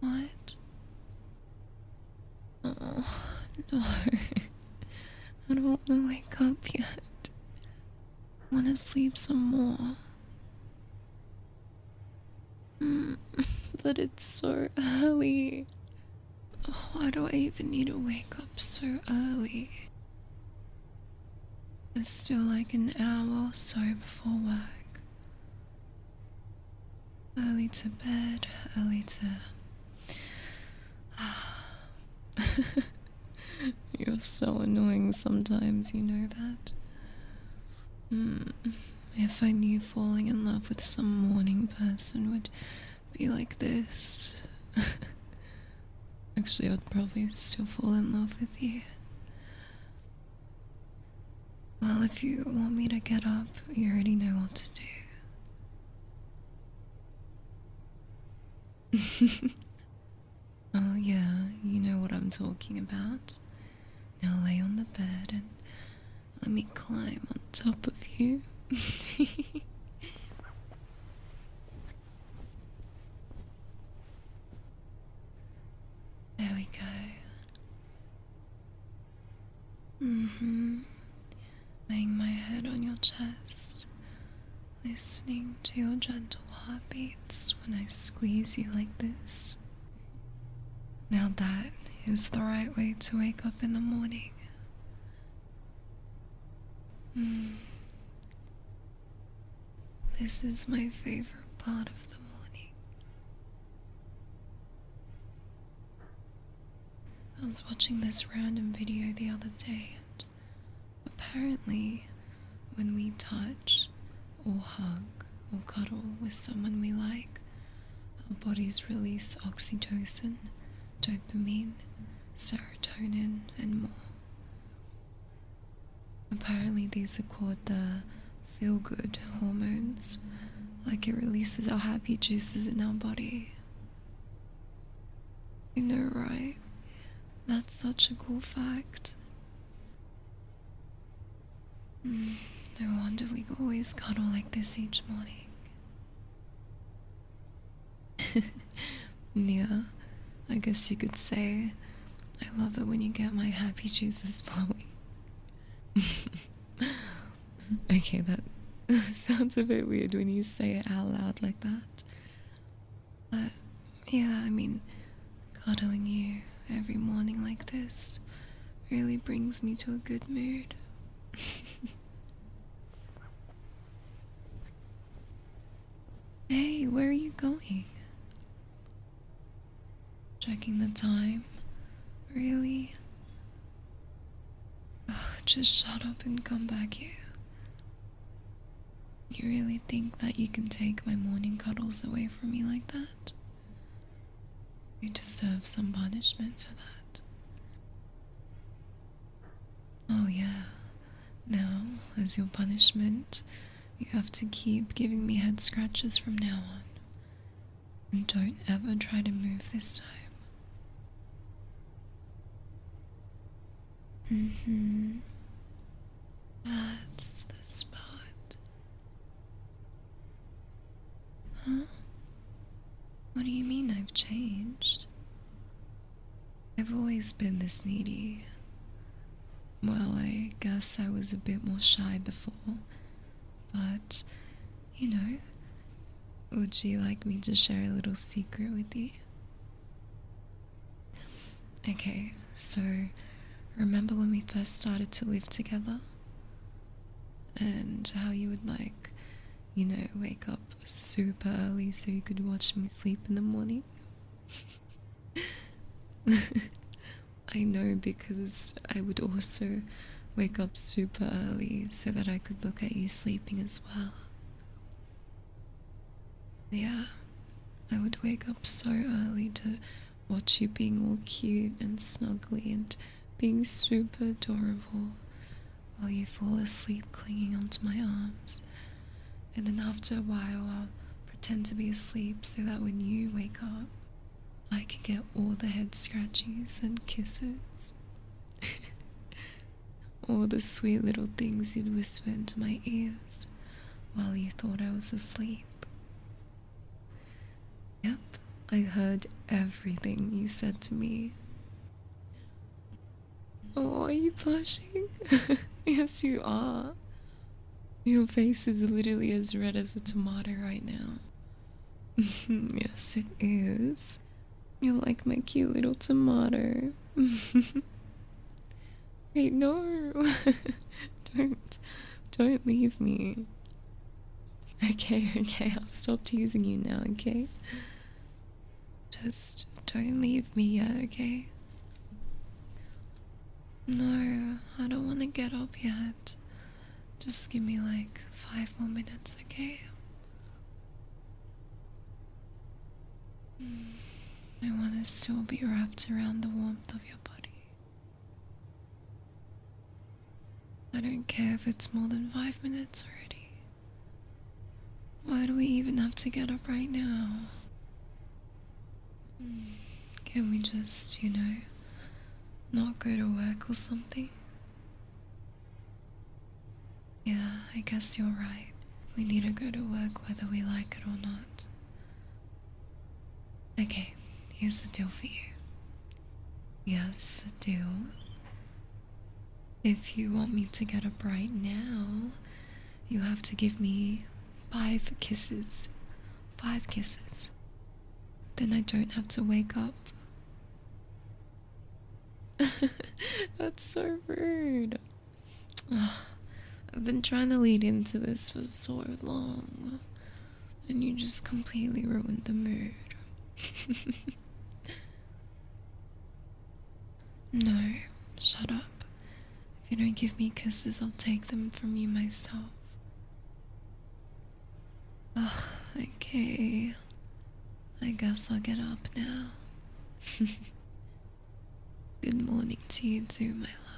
What? Oh, no. I don't want to wake up yet. I want to sleep some more. But it's so early. Why do I even need to wake up so early? It's still like an hour or so before work. Early to bed, early to... You're so annoying sometimes, you know that? If I knew falling in love with some morning person would be like this... Actually, I'd probably still fall in love with you. Well, if you want me to get up, you already know what to do. Oh yeah, you know what I'm talking about. Now lay on the bed and let me climb on top of you. There we go. Laying my head on your chest, listening to your gentle heartbeats when I squeeze you like this. Now that is the right way to wake up in the morning. This is my favorite part of the morning. I was watching this random video the other day, and apparently when we touch or hug or cuddle with someone we like, our bodies release oxytocin, dopamine, serotonin, and more. Apparently these are called the feel-good hormones, like it releases our happy juices in our body. You know, right? That's such a cool fact. No wonder we always cuddle like this each morning. Yeah, I guess you could say, I love it when you get my happy juices flowing. Okay, that sounds a bit weird when you say it out loud like that. But yeah, I mean, cuddling you every morning like this really brings me to a good mood. Hey, where are you going? Checking the time? Really? Oh, just shut up and come back here. You really think that you can take my morning cuddles away from me like that? You deserve some punishment for that. Oh yeah. Now, as your punishment, you have to keep giving me head scratches from now on. And don't ever try to move this time. That's the spot. Huh? What do you mean I've changed? I've always been this needy. Well, I guess I was a bit more shy before, but, you know, would you like me to share a little secret with you? Okay, so... remember when we first started to live together? And how you would like, you know, wake up super early so you could watch me sleep in the morning? I know, because I would also wake up super early so that I could look at you sleeping as well. Yeah, I would wake up so early to watch you being all cute and snuggly and being super adorable while you fall asleep clinging onto my arms. And then after a while I'll pretend to be asleep so that when you wake up I can get all the head scratches and kisses. All the sweet little things you'd whisper into my ears while you thought I was asleep. Yep, I heard everything you said to me. Oh, are you blushing? Yes, you are. Your face is literally as red as a tomato right now. Yes, it is. You're like my cute little tomato. Wait, no. Don't leave me. Okay, I'll stop teasing you now, okay? Just don't leave me yet, okay? No, I don't want to get up yet. Just give me like 5 more minutes, okay? I want to still be wrapped around the warmth of your body. I don't care if it's more than 5 minutes already. Why do we even have to get up right now? Can we just, you know, not go to work or something? Yeah, I guess you're right. We need to go to work whether we like it or not. Okay, here's the deal for you. Yes, the deal. If you want me to get up right now, you have to give me 5 kisses. 5 kisses. Then I don't have to wake up. That's so rude. Oh, I've been trying to lead into this for so long, and you just completely ruined the mood. No, shut up. If you don't give me kisses, I'll take them from you myself. Oh, okay. I guess I'll get up now. Good morning to you too, my love.